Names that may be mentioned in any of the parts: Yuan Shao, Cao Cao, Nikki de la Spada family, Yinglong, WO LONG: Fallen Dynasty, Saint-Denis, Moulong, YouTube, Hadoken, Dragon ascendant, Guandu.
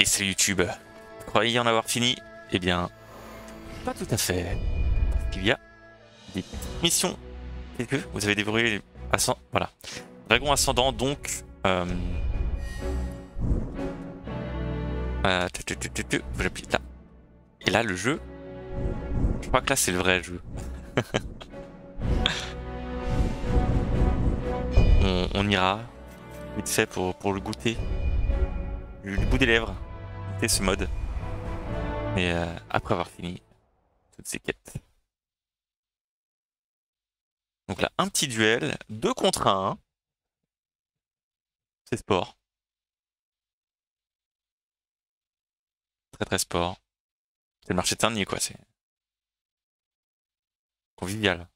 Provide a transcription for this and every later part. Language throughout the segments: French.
Et c'est YouTube. Vous croyez en avoir fini? Eh bien, pas tout à fait. Parce qu'il y a des missions. Est-ce que vous avez débrouillé les... Voilà. Dragon ascendant, donc... Vous appuyez là. Et là, le jeu... Je crois que là, c'est le vrai jeu. On ira, vite fait, pour le goûter. Du bout des lèvres. Goûter ce mode. Et après avoir fini toutes ces quêtes. Donc là, un petit duel. 2 contre 1. C'est sport. Très très sport. C'est le marché de Saint-Denis, quoi. C'est convivial.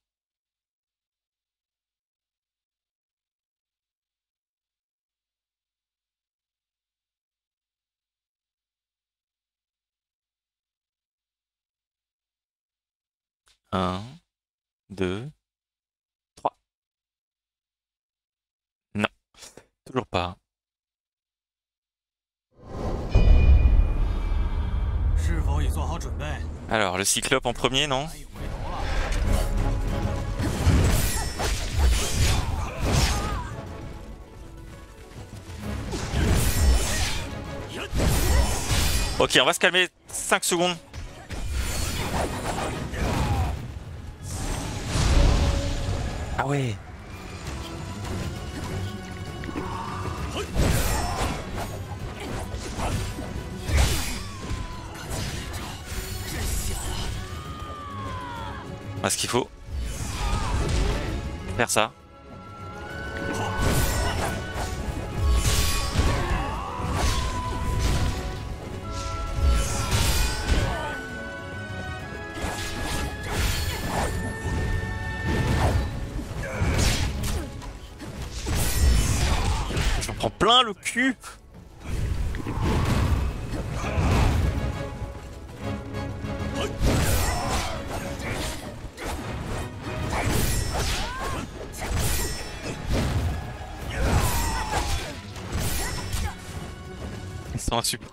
Un, deux, trois. Non, toujours pas. Alors, le cyclope en premier, non? Ok, on va se calmer 5 secondes. Ah ouais. Parce qu'il faut faire ça. J'en prends plein le cul. Super.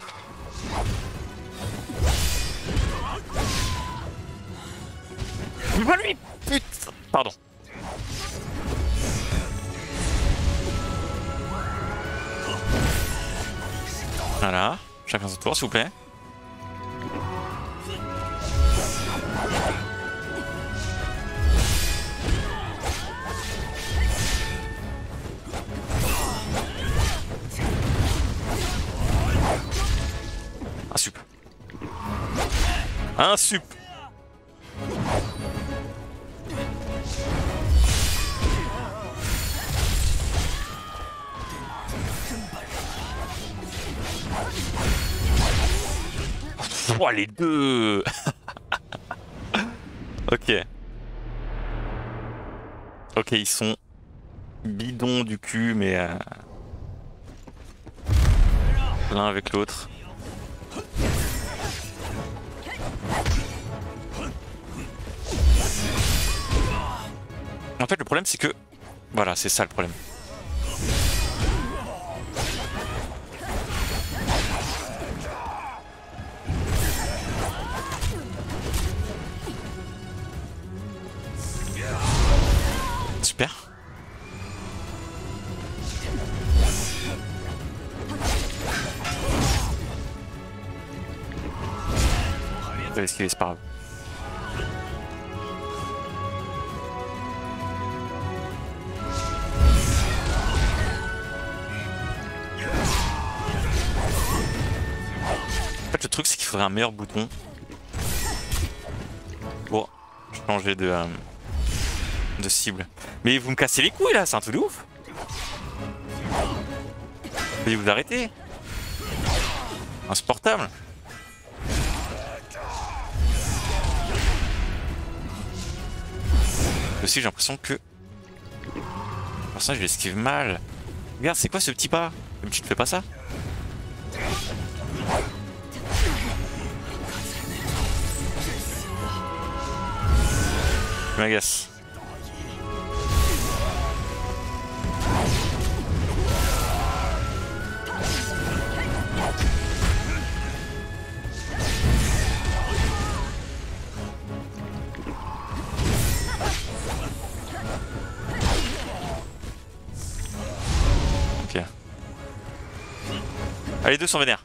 Lui, putain. Pardon. Voilà, chacun son tour s'il vous plaît. Un sup. Oh, les deux. Ok. Ok, ils sont bidons du cul, mais... L'un avec l'autre. En fait, le problème, c'est que... Voilà, c'est ça le problème. Super. Vous avez esquivé, c'est pas grave. C'est qu'il faudrait un meilleur bouton pour changer de cible. Mais vous me cassez les couilles là, c'est un truc de ouf. Veuillez vous arrêter. Insupportable. Aussi j'ai l'impression que... Pour ça je l'esquive mal. Regarde, c'est quoi ce petit pas? Comme tu ne fais pas ça. Je m'agace. Ah, les deux sont vénères.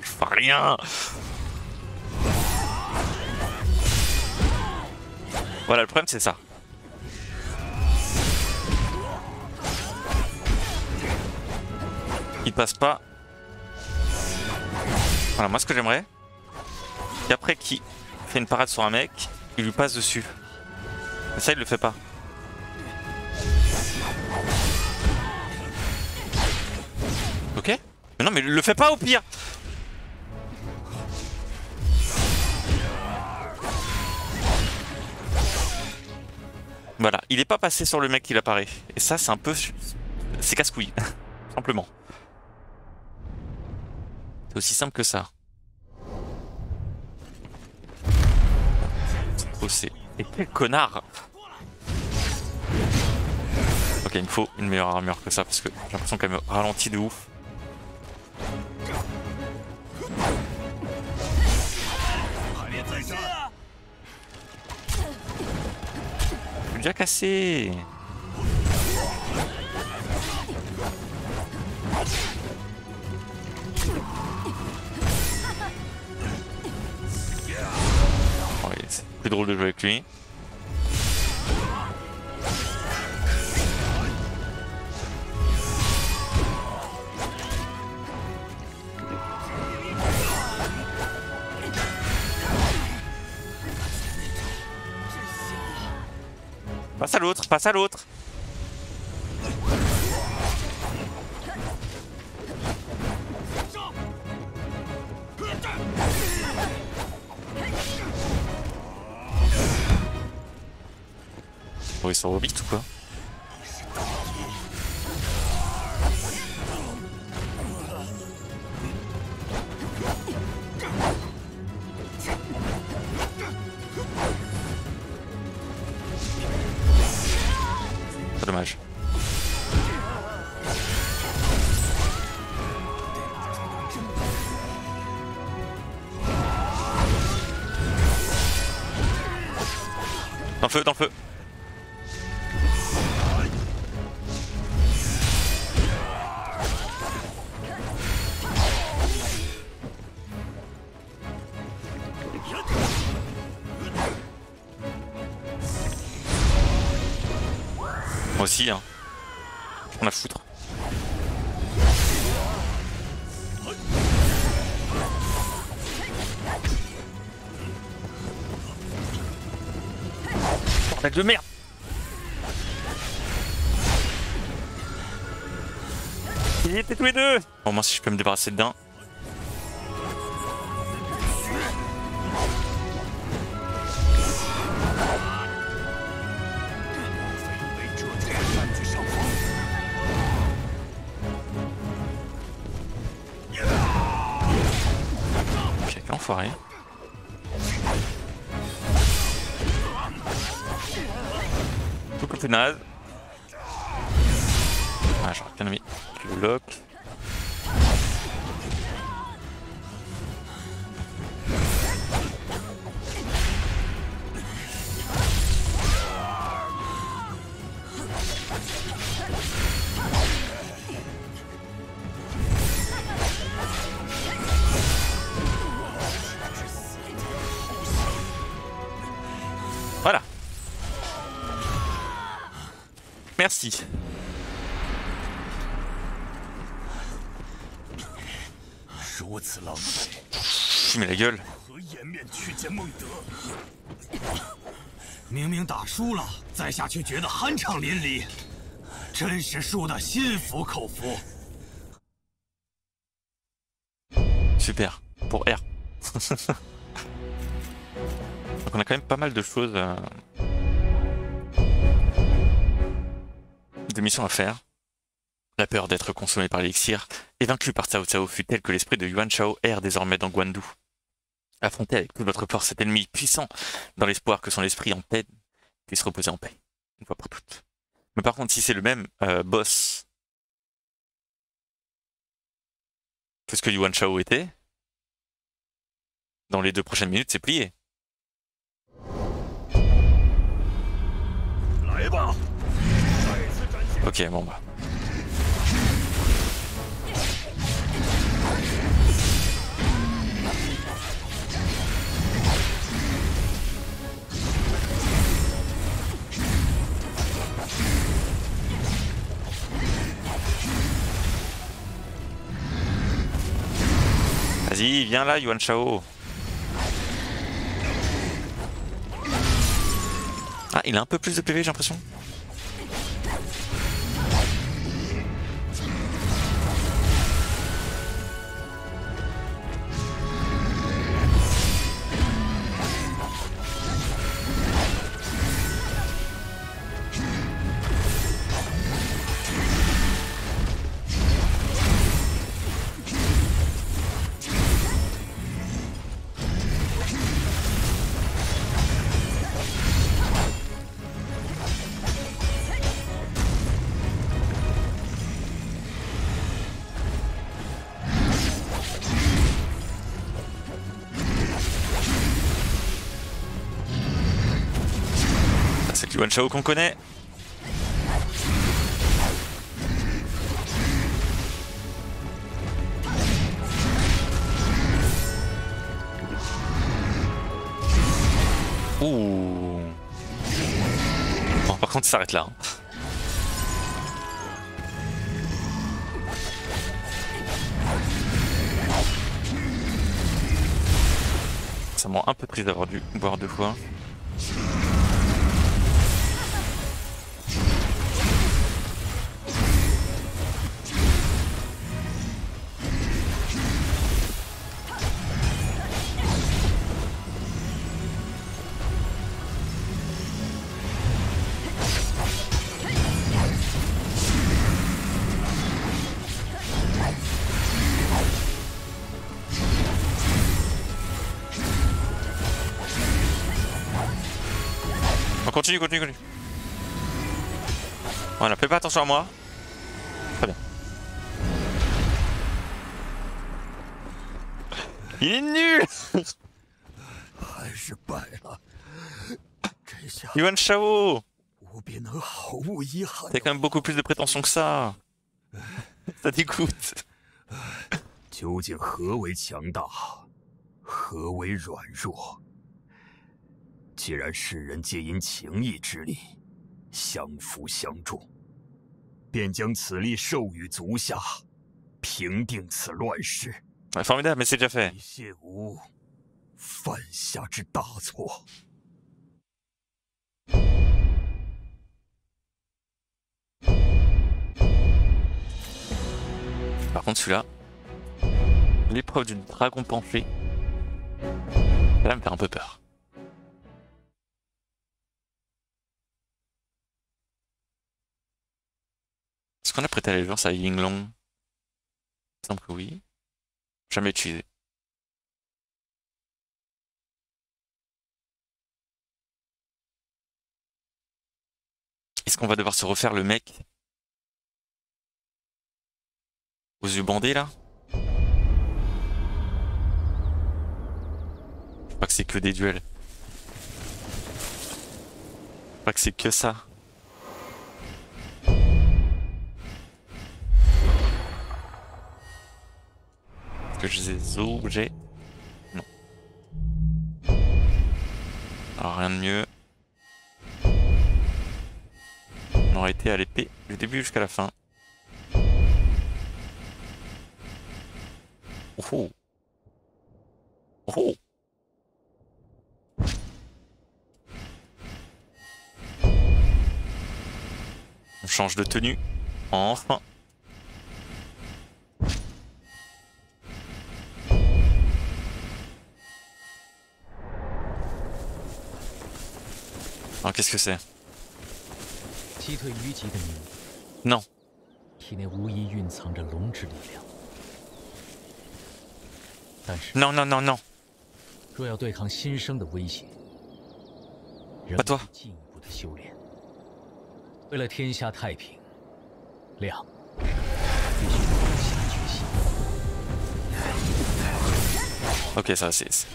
Je fais rien. Voilà, le problème c'est ça. Il passe pas. Voilà, moi ce que j'aimerais, c'est après qu'il fait une parade sur un mec, il lui passe dessus. Mais ça, il le fait pas. Ok ? Mais non, mais le fait pas au pire. Voilà, il est pas passé sur le mec qu'il apparaît. Et ça, c'est un peu... c'est casse-couille, simplement. C'est aussi simple que ça. Oh, c'est... et quel connard! Ok, il me faut une meilleure armure que ça, parce que j'ai l'impression qu'elle me ralentit de ouf. Déjà cassé. Oh, c'est plus drôle de jouer avec lui. Passe à l'autre, passe à l'autre. Oh, ils sont robites ou quoi? Dommage. Dans le feu, dans le feu. Aussi, hein. On a foutre. Bordel de merde. Ils étaient tous les deux. Au moins si je peux me débarrasser d'un. Enfoiré. Tout comme naze. Ah, j'aurais bien aimé que le bloc. Merci. Je mets la gueule. Super, pour R. Donc on a quand même pas mal de choses... de missions à faire. La peur d'être consommé par l'élixir et vaincu par Cao Cao fut telle que l'esprit de Yuan Shao erre désormais dans Guandu. Affrontez avec toute votre force cet ennemi puissant dans l'espoir que son esprit en paix puisse reposer en paix, une fois pour toutes. Mais par contre, si c'est le même boss que ce que Yuan Shao était, dans les 2 prochaines minutes, c'est plié. Ok, bon bah. Vas-y, viens là, Yuan Shao. Ah, il a un peu plus de PV, j'ai l'impression. Yuan Shao qu'on connaît. Ouh. Bon, par contre, il s'arrête là. Hein. Ça me rend un peu triste d'avoir dû boire deux fois. Continue, continue, continue. Voilà, fais pas attention à moi. Très bien. Il est nul. Yuan Shao. T'as quand même beaucoup plus de prétention que ça. Ça dégoûte. Ah, formidable, mais c'est déjà fait. Par contre, celui-là, l'épreuve du dragon penché, ça me fait un peu peur. Est-ce qu'on a prêté allégeance à Yinglong? Il me semble que oui. Jamais utilisé. Est-ce qu'on va devoir se refaire le mec aux yeux bandés là? Je crois que c'est que des duels. Je crois que c'est que ça. Que je les ai obligés. Non. Alors rien de mieux. On aurait été à l'épée du début jusqu'à la fin. Oh oh. Oh. On change de tenue. Enfin. Alors qu'est-ce que c'est? Non. Non, non, non, non. Pas toi. Ok, ça c'est... C'est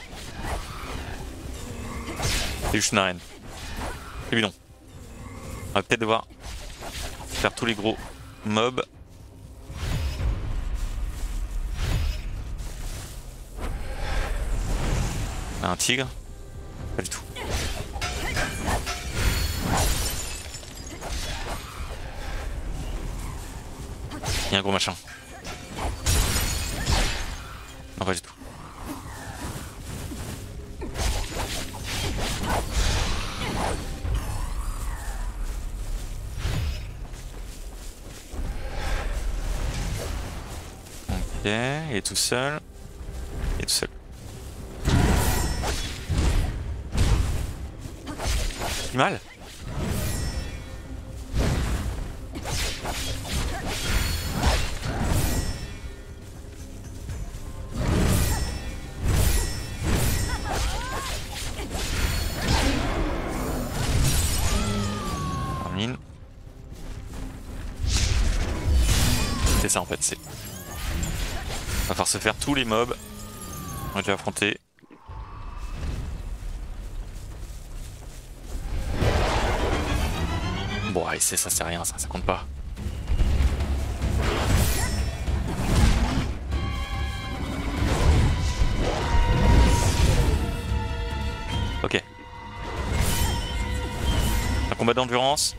juste une arène. C'est bidon. On va peut-être devoir faire tous les gros mobs. Un tigre? Pas du tout. Il y a un gros machin. Non, pas du tout. Ok, il est tout seul. Il est tout seul. Du mal. C'est ça en fait, c'est... On va falloir se faire tous les mobs. On a dû affronter. Bon allez, ça c'est rien, ça compte pas. Ok. Un combat d'endurance.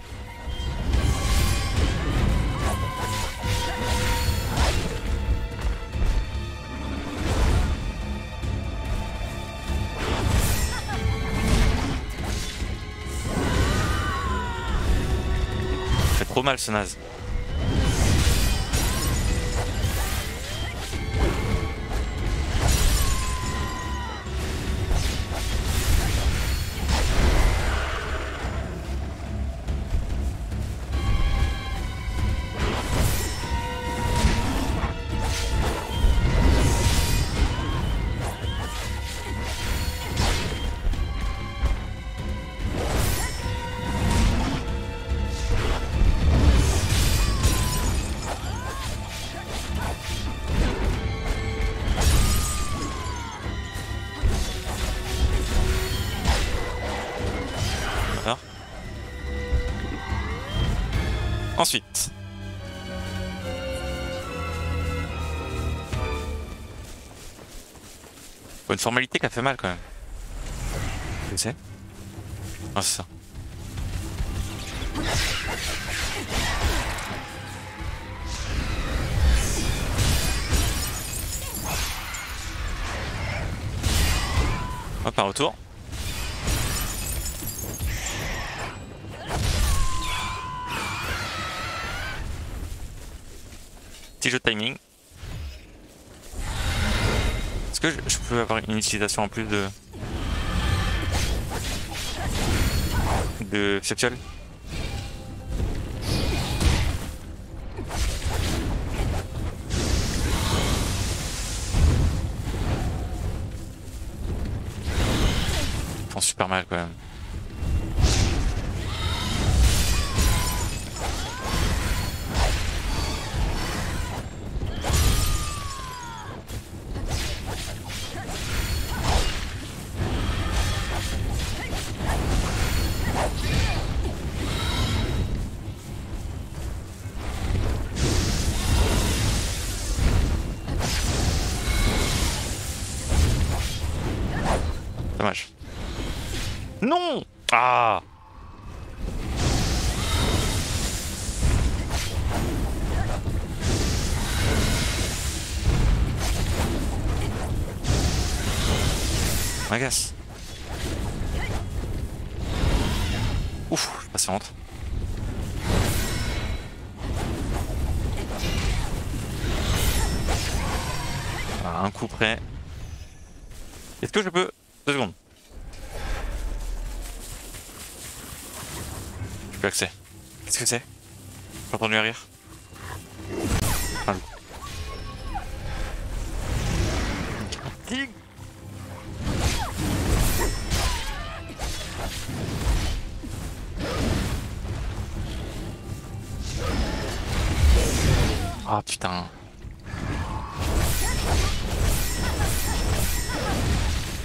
Trop mal ce naze. Ensuite, une formalité qui a fait mal quand même. Qu'est-ce que c'est ? Ah, c'est ça. Hop, un retour. Petit jeu de timing. Est-ce que je peux avoir une utilisation en plus de Septial? Ils font super mal quand même. Dommage. Non! Ah! M'agace. Ouf, je suis patiente. Voilà, un coup près. Est-ce que je peux... 2 secondes. J'ai plus accès. Qu'est-ce que c'est? J'ai entendu un rire. Un loup. Un tigre. Ah putain.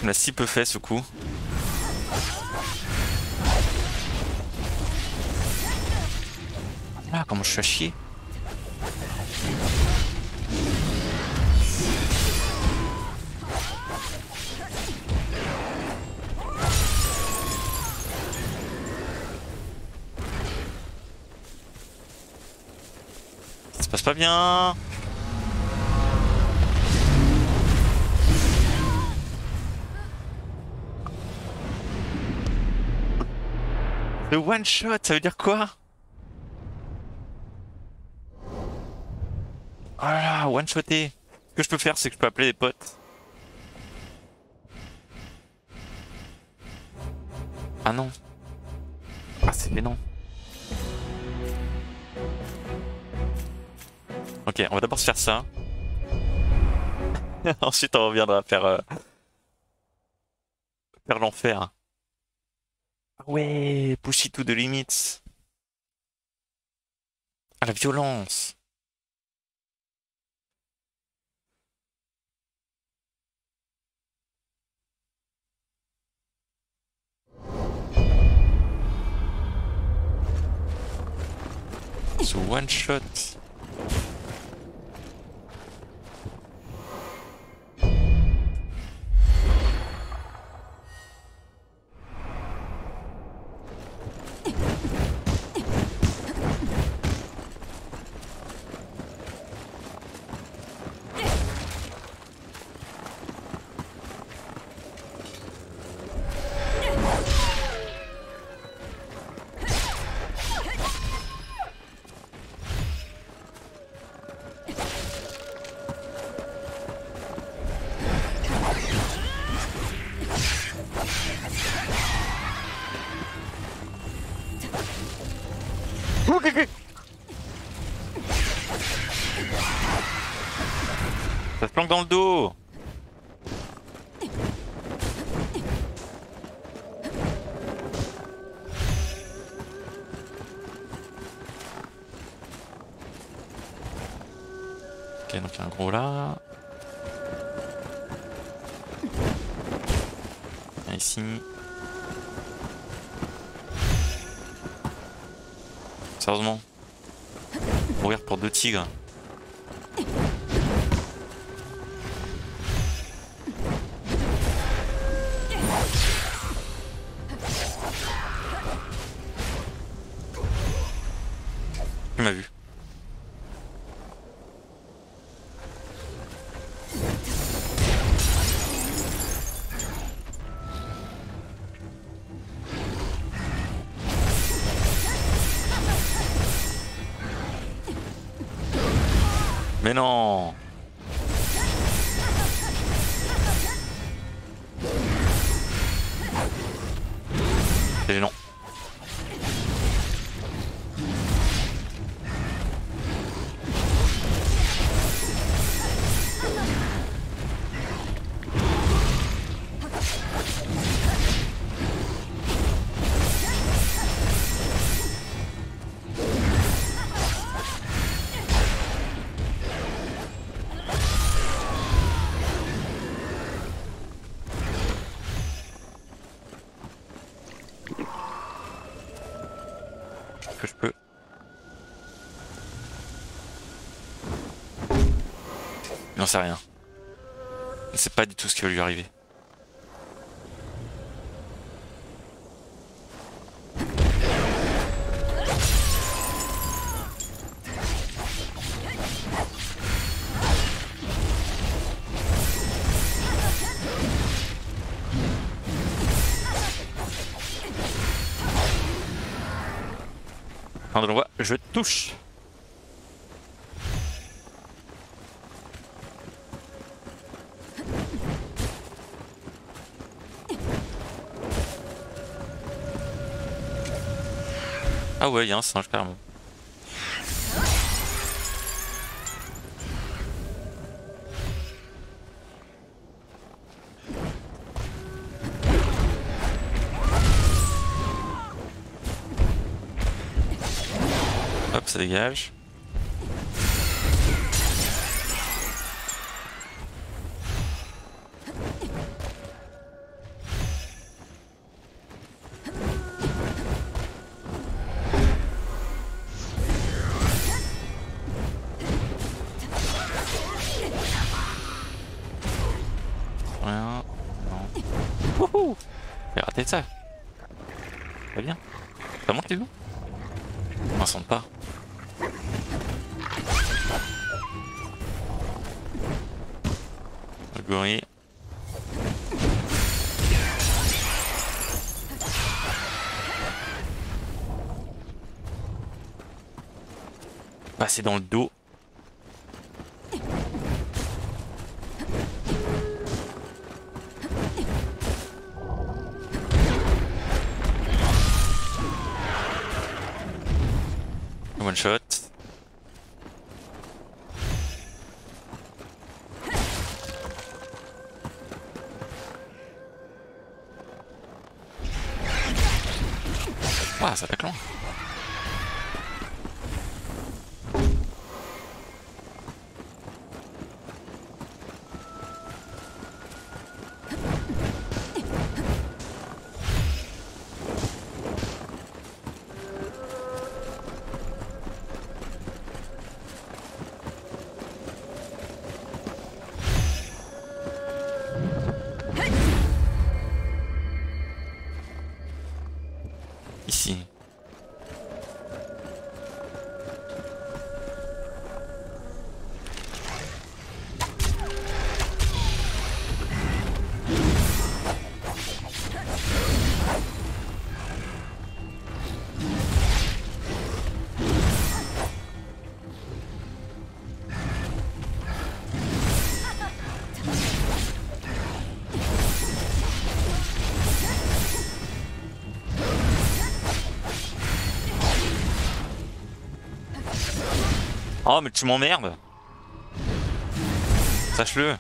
On a si peu fait ce coup. Ah, comment je suis à chier. Ça se passe pas bien. Le one shot, ça veut dire quoi? Oh là là, one shoté. Ce que je peux faire, c'est que je peux appeler des potes. Ah non. Ah c'est des noms. Ok, on va d'abord se faire ça. Ensuite on reviendra faire... faire l'enfer. Ouais, pushy to the limits. À la violence. So one shot. Ça se planque dans le dos. Ok, donc il y a un gros là. Et ici. Sérieusement, mourir pour deux tigres. Tu m'as vu. Mais non. Et non. Que je peux. Il n'en sait rien. Il ne sait pas du tout ce qui va lui arriver. Je te touche. Ah ouais, il y a un singe carrément. Ça dégage. Arrêtez ça. Très bien. Ça monte, vous? On ne sent pas. Le gorille. Passer dans le dos. One shot. Ouah, ça attaque loin. Oh mais tu m'emmerdes. Sache-le.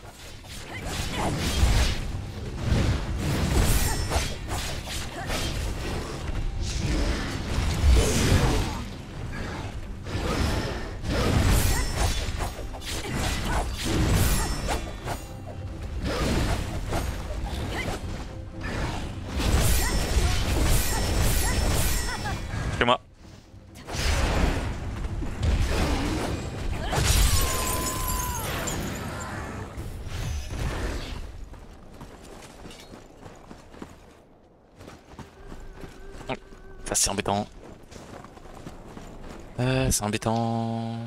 C'est embêtant. C'est embêtant.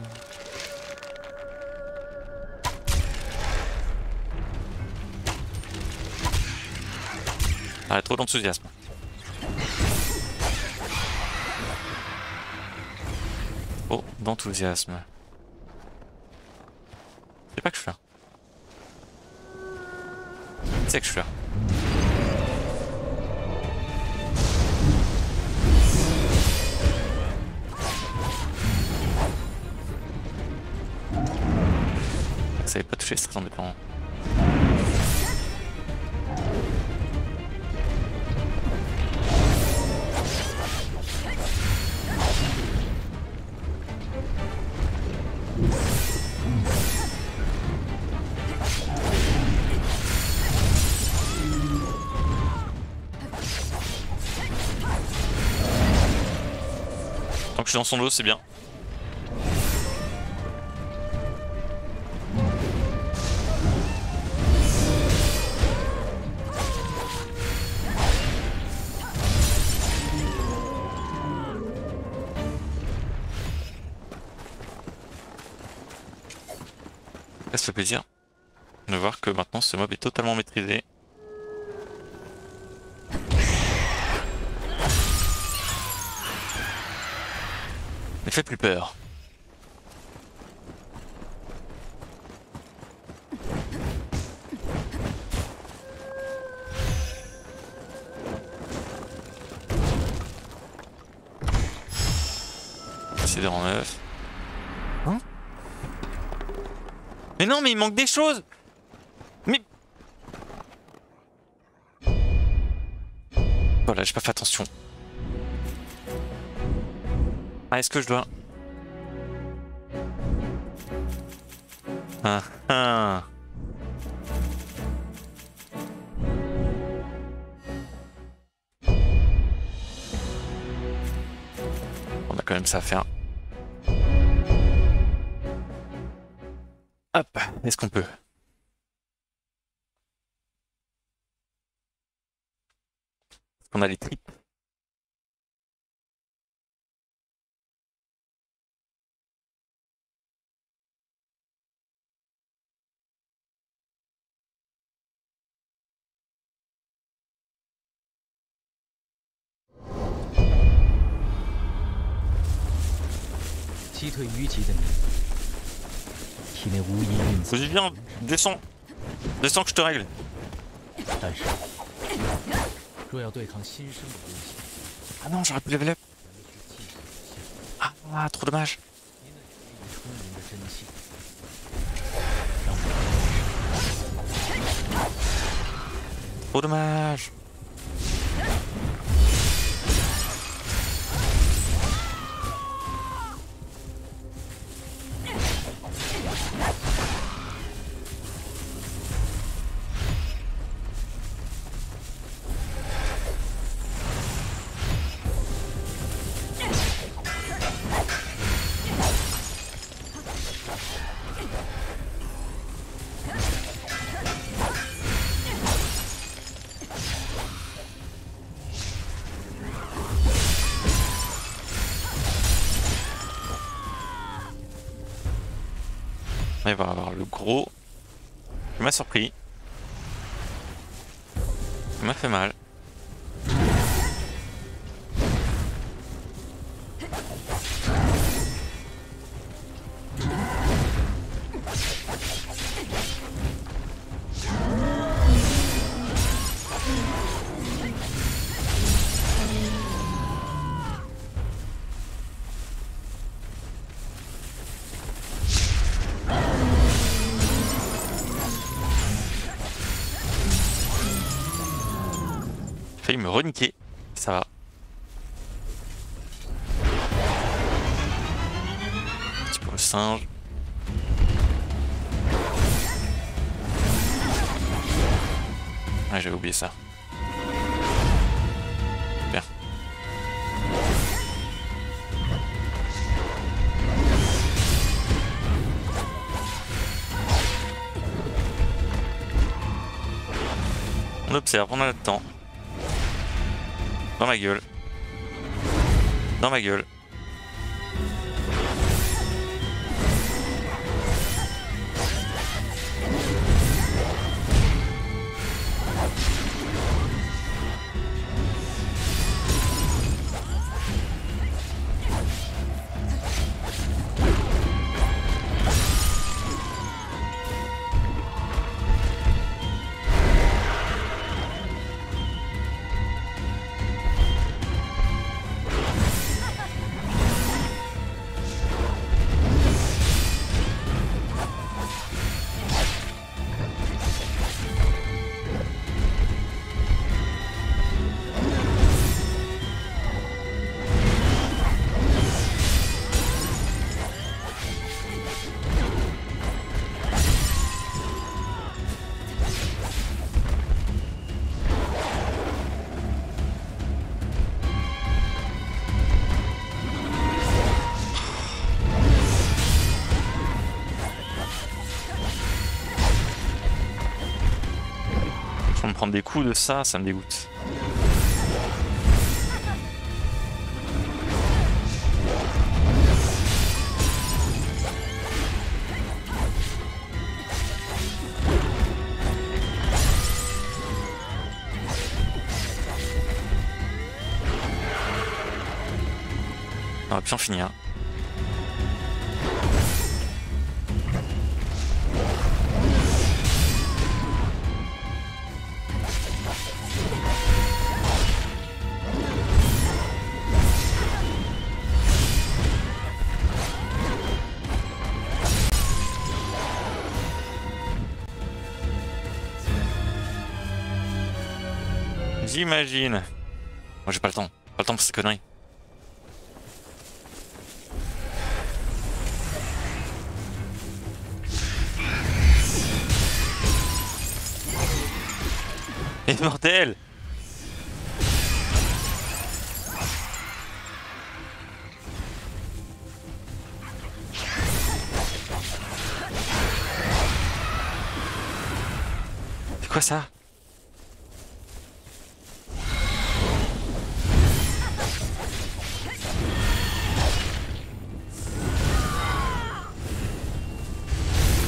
Ah, trop d'enthousiasme. Oh, d'enthousiasme. C'est pas que je suis là. C'est que je suis là. Ça n'avait pas touché, c'est très embêtant. Tant que je suis dans son dos, c'est bien. Ça fait plaisir de voir que maintenant ce mob est totalement maîtrisé. Mais fais plus peur. C'est des rangs 9. Mais non, mais il manque des choses. Mais... Voilà, j'ai pas fait attention. Ah, est-ce que je dois... Ah, ah. On a quand même ça à faire. Hop, est-ce qu'on peut? Parce qu'on a les tripes. Vas-y, viens, descends. Descends que je te règle. Ah non, j'aurais pu level up. Ah, trop dommage. Trop dommage. Il va avoir le gros. Il m'a surpris. Il m'a fait mal. Il me reniquer, ça va. Un petit peu le singe. Ah, j'avais oublié ça. Bien. On observe, on a le temps. Dans ma gueule. Dans ma gueule. Prendre des coups de ça, ça me dégoûte. On va bien finir. J'imagine. Moi j'ai pas le temps. Pas le temps pour ces conneries. Et mortel. C'est quoi ça?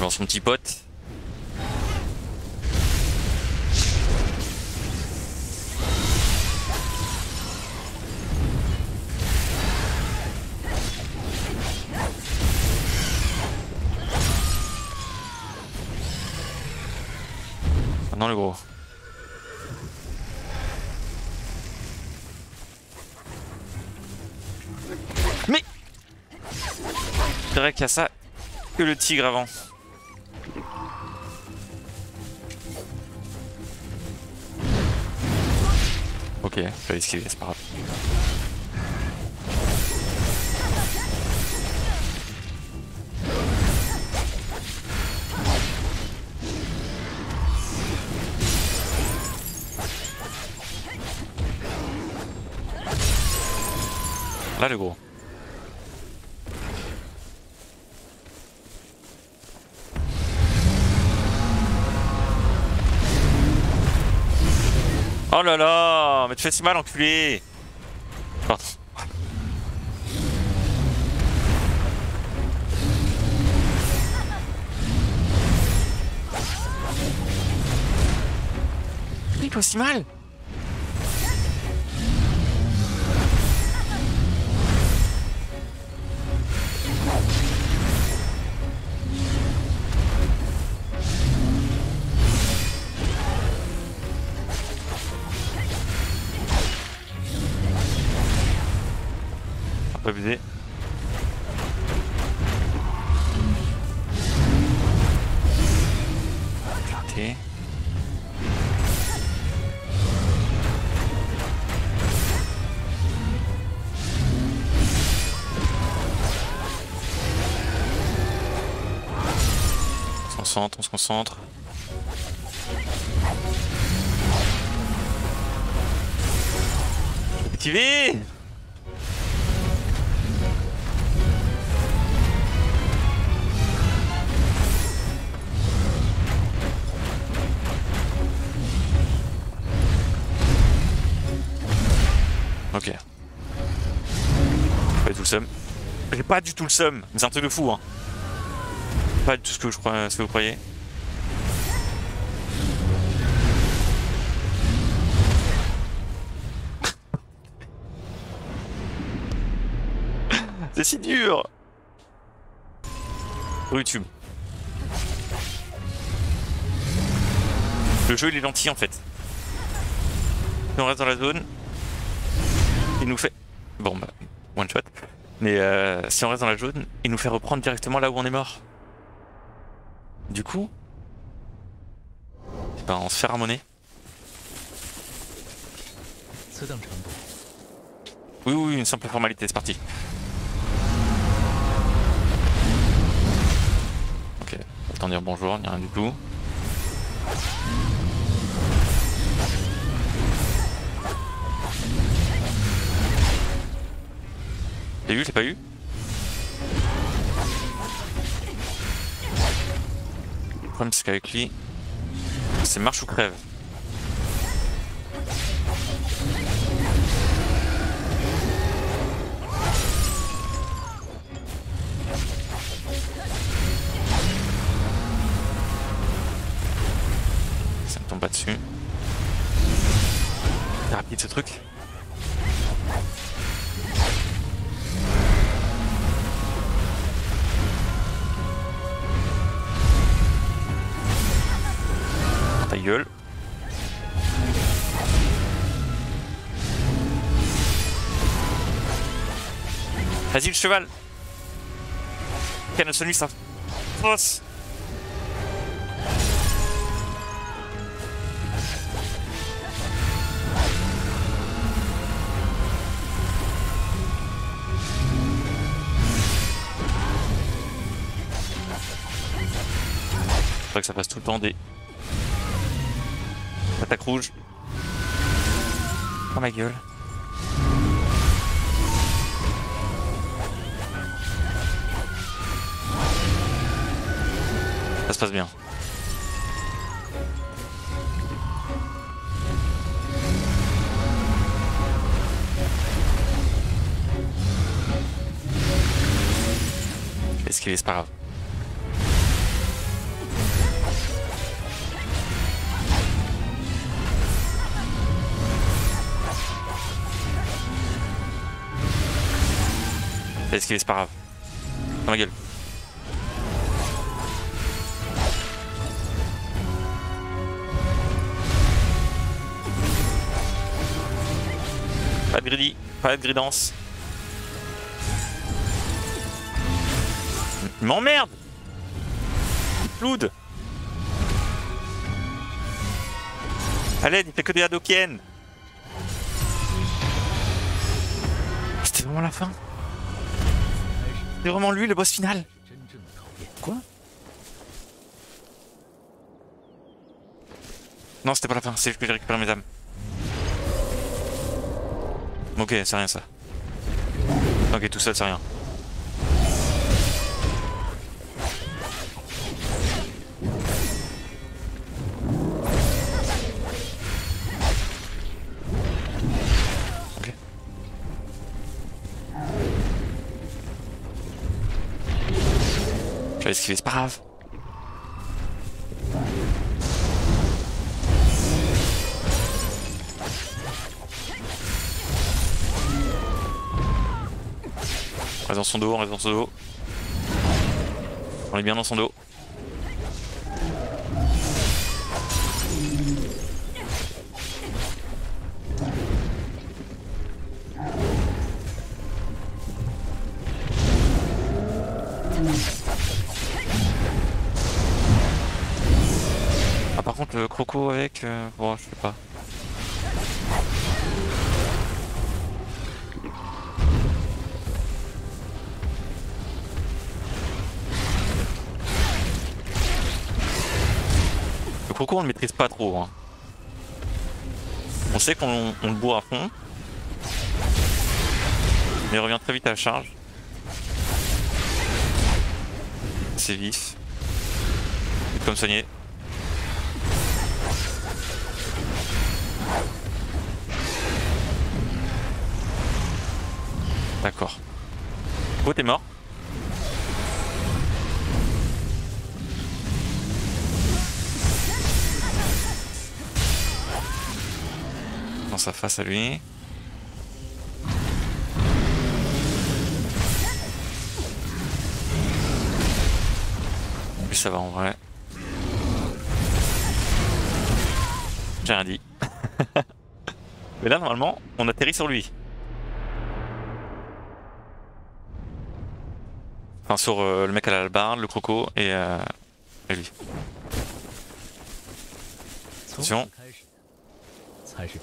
dans son petit pote. Non, le gros. Mais je dirais qu'il y a ça que le tigre avant. Ok, je vais esquiver, c'est pas grave. Là le gros. Oh là là, mais tu fais si mal, enculé. Pardon. Il fait si mal. On se concentre. Activé. Ok. J'ai pas du tout le seum. J'ai pas du tout le seum. Mais c'est un truc de fou, hein. Pas du tout ce que, ce que vous croyez. C'est si dur. YouTube. Le jeu il est gentil en fait. Si on reste dans la zone, il nous fait... Bon bah, one shot. Mais si on reste dans la zone, il nous fait reprendre directement là où on est mort. Du coup, ben on se fait ramonner. Oui, oui, une simple formalité, c'est parti. Ok, autant dire bonjour, il n'y a rien du tout. J'ai eu, j'ai pas eu. Le problème c'est qu'avec lui, c'est marche ou crève. Ça me tombe pas dessus. C'est rapide ce truc. Gueule. Vas-y le cheval. Quel celui ça force. Je crois que ça passe tout le temps des... Attaque rouge. Oh ma gueule. Ça se passe bien. Je vais esquiver, c'est pas grave. J'ai esquivé, c'est pas grave. Dans ma gueule. Pas de greedy, pas de gridance. Il m'emmerde. Il ploude. À l'aide, il fait que des Hadokens. C'était vraiment la fin. C'est vraiment lui le boss final. Quoi? Non, c'était pas la fin, c'est que j'ai récupéré mes âmes. Ok, c'est rien ça. Ok, tout seul, c'est rien. Esquiver, c'est pas grave. On reste dans son dos, on reste dans son dos. On est bien dans son dos. Le croco avec... bon, je sais pas. Le croco, on le maîtrise pas trop. Hein. On sait qu'on le boit à fond. Mais il revient très vite à la charge. C'est vif. C'est comme soigner. D'accord. Oh, t'es mort. Dans sa face à lui. Plus ça va en vrai. J'ai rien dit. Mais là, normalement, on atterrit sur lui. Enfin, sur le mec à la hallebarde, le croco et lui. Attention.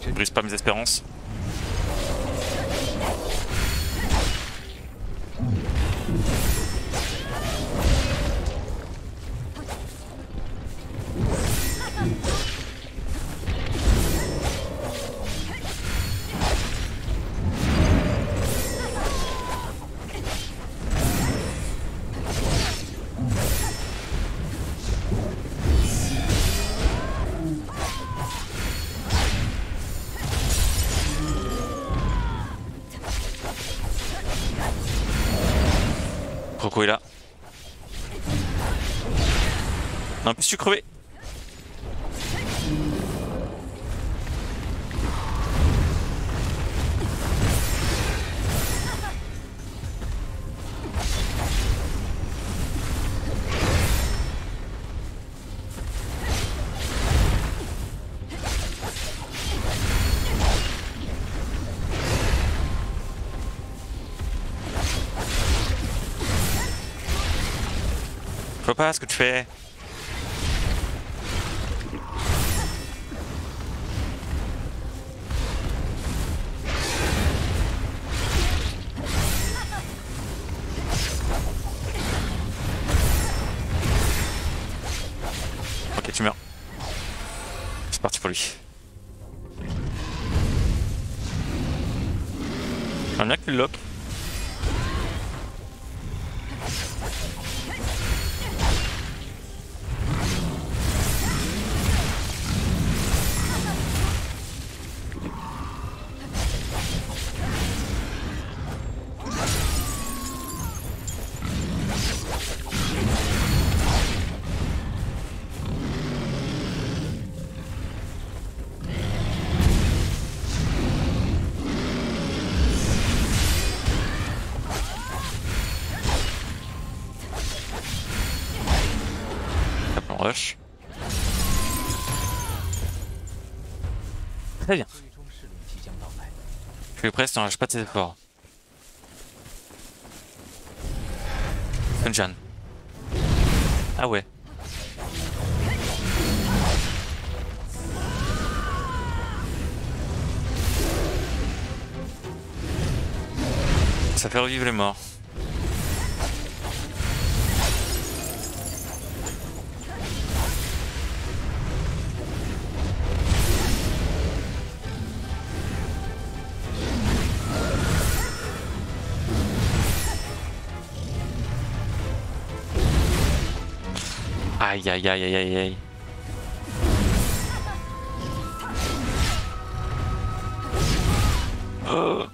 Je brise pas mes espérances. Croco est là. Non, plus je suis crevé. Je vois pas ce que tu fais. Ok, tu meurs. C'est parti pour lui. J'aime bien que tu le loques. rush. Très bien. Tu es prêt si tu n'en lâches pas tes efforts. Sunjan. Ah ouais. Ça fait revivre les morts. Aïe aïe aïe aïe aïe aïe. Oh.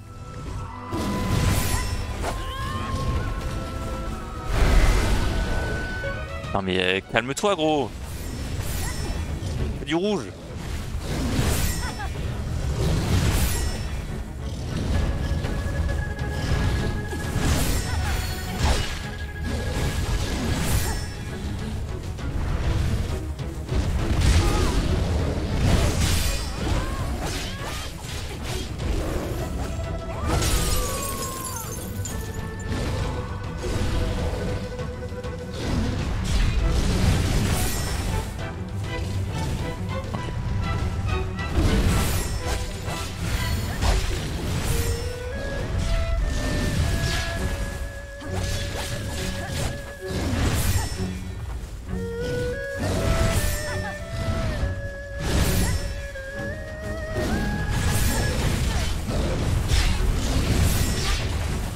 Non mais calme-toi gros. Du rouge.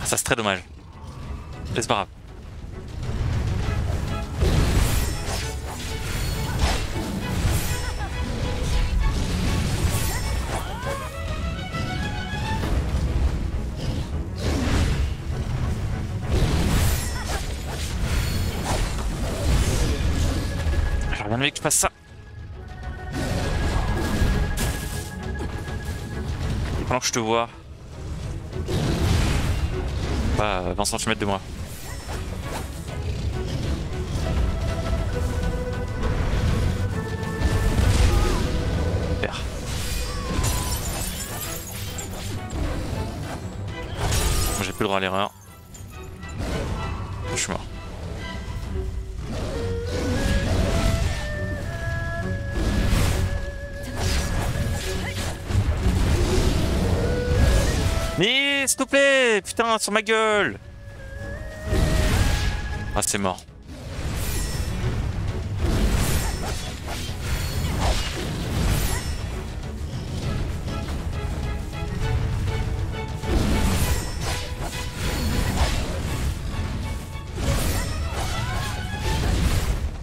Ça c'est très dommage. C'est pas grave. J'aurais bien aimé que je fasse ça. Et pendant que je te vois. Pas 20 cm de moi. Super. J'ai plus le droit à l'erreur. Je suis mort. Mais s'il te plaît, putain, sur ma gueule. Ah c'est mort.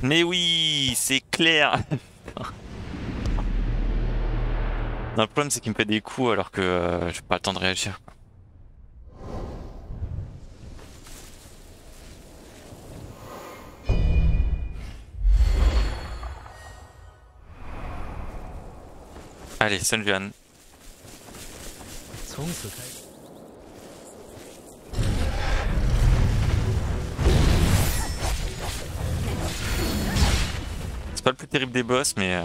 Mais oui, c'est clair. Non, le problème c'est qu'il me fait des coups alors que j'ai pas le temps de réagir. Allez, Sunjuan. C'est pas le plus terrible des boss mais...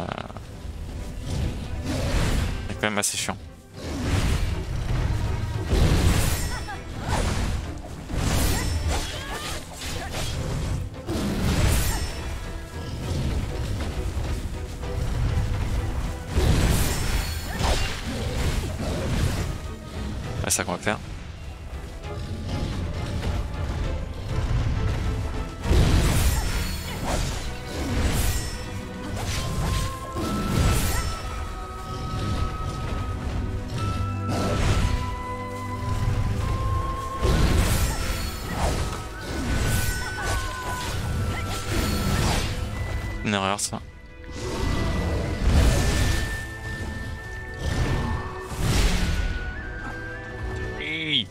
quand même assez chiant. C'est ça qu'on va faire. Une erreur ça. Hey.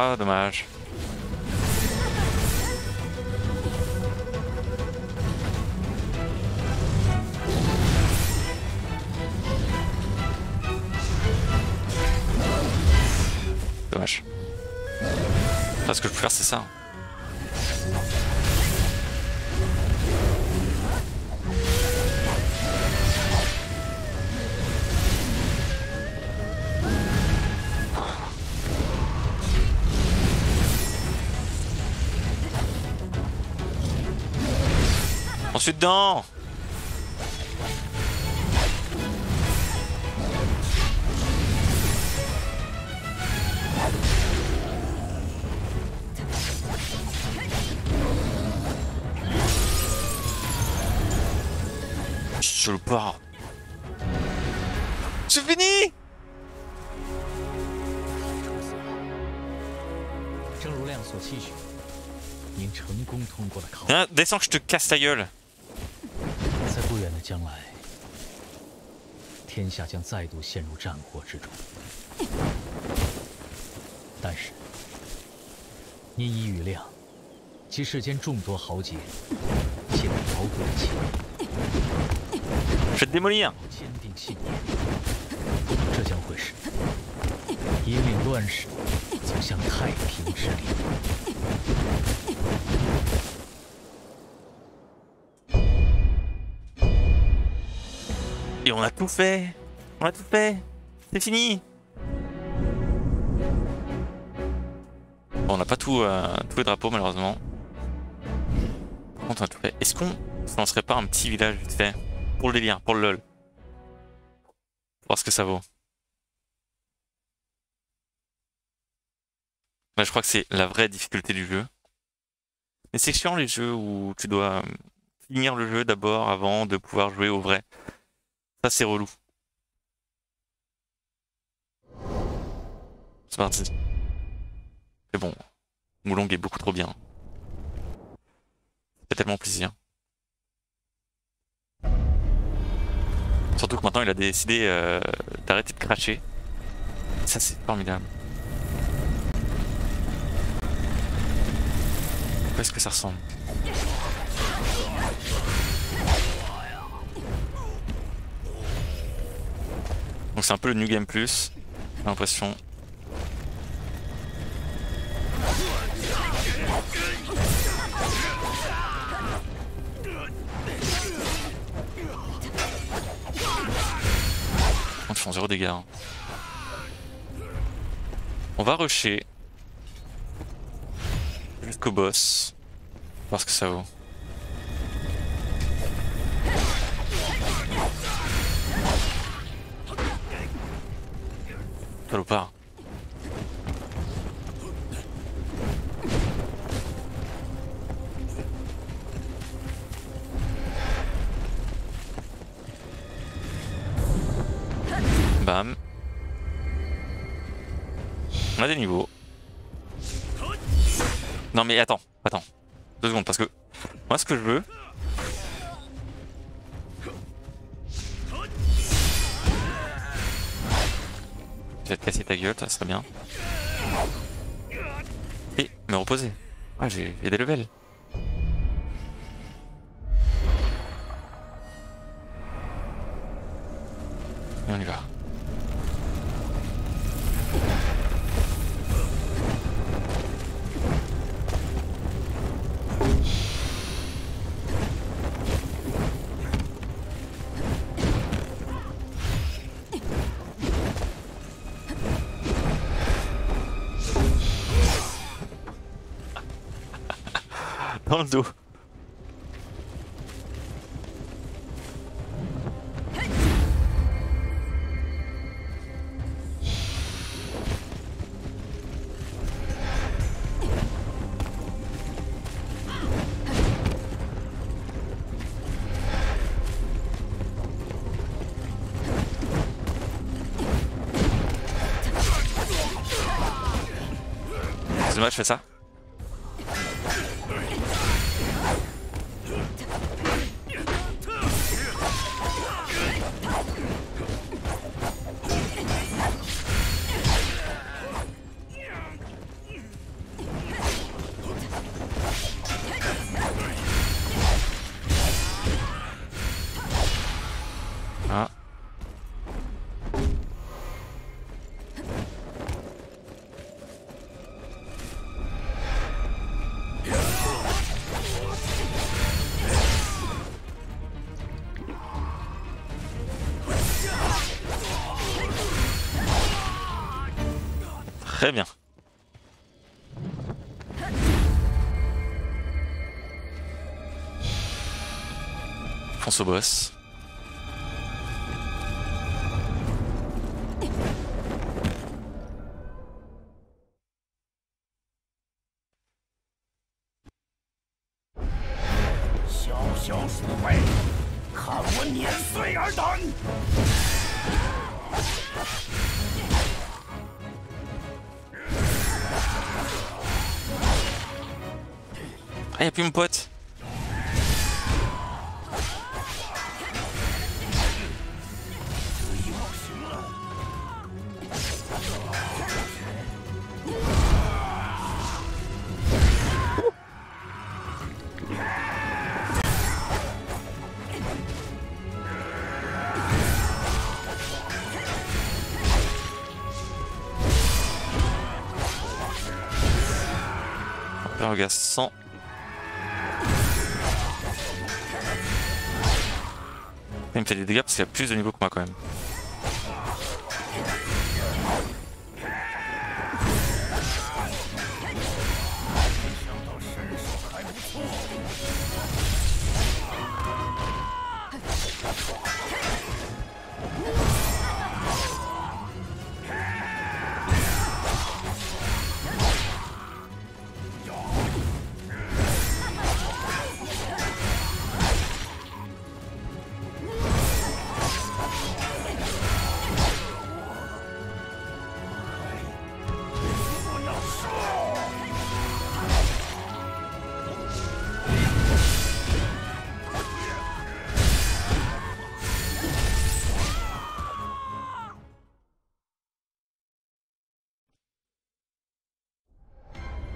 Ah, dommage. Dommage. Là, ce que je peux faire, c'est ça. Ensuite, dedans. Je le pars. C'est fini. Hein, descends que je te casse ta gueule. Je vais te démolir. Et on a tout fait. On a tout fait. C'est fini. Bon, on n'a pas tout, tous les drapeaux malheureusement. Par contre, on a tout fait. Est-ce qu'on se lancerait pas un petit village vite fait? Pour le délire, pour le lol. Pour voir ce que ça vaut. Bah, je crois que c'est la vraie difficulté du jeu. Mais c'est chiant les jeux où tu dois finir le jeu d'abord avant de pouvoir jouer au vrai. Ça c'est relou. C'est parti. Mais bon, Moulong est beaucoup trop bien. C'est tellement plaisir. Surtout que maintenant il a décidé d'arrêter de cracher. Ça c'est formidable. Pourquoi est-ce que ça ressemble? Donc c'est un peu le New Game Plus, j'ai l'impression. Ils font 0 dégâts. Hein. On va rusher jusqu'au boss. Voir ce que ça vaut. Salopard. Bam. On a des niveaux. Non mais attends, attends. 2 secondes parce que moi ce que je veux... Je vais te casser ta gueule, ça serait bien. Et me reposer. Ah j'ai des levels. Et on y va. Dans le dos. C'est dommage, je fais ça. Très bien. Fonce au boss. Ah, y'a plus mon pote. Regarde, 100. Il me fait des dégâts parce qu'il a plus de niveau que moi quand même.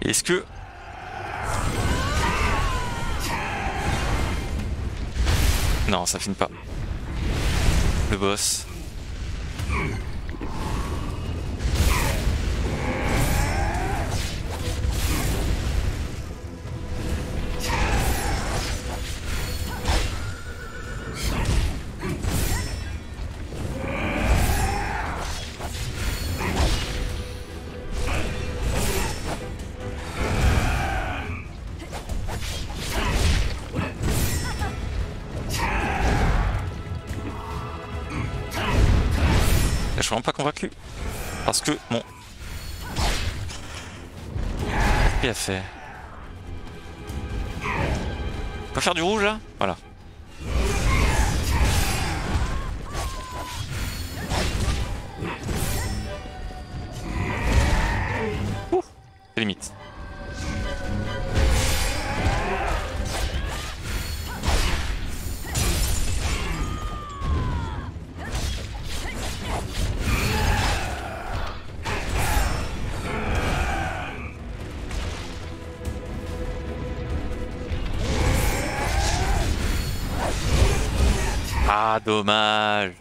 Est-ce que... Non, ça finit pas. Le boss. Je suis vraiment pas convaincu parce que mon FP a fait. On peut faire du rouge là? Voilà. Ouf, c'est limite. Ah, dommage.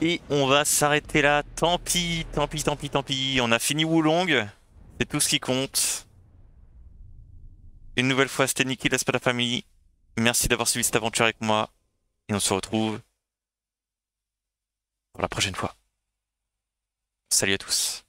Et on va s'arrêter là. Tant pis, tant pis, tant pis, tant pis. On a fini WO LONG. C'est tout ce qui compte. Une nouvelle fois, c'était Nikki de la Spada family. Merci d'avoir suivi cette aventure avec moi. Et on se retrouve pour la prochaine fois. Salut à tous.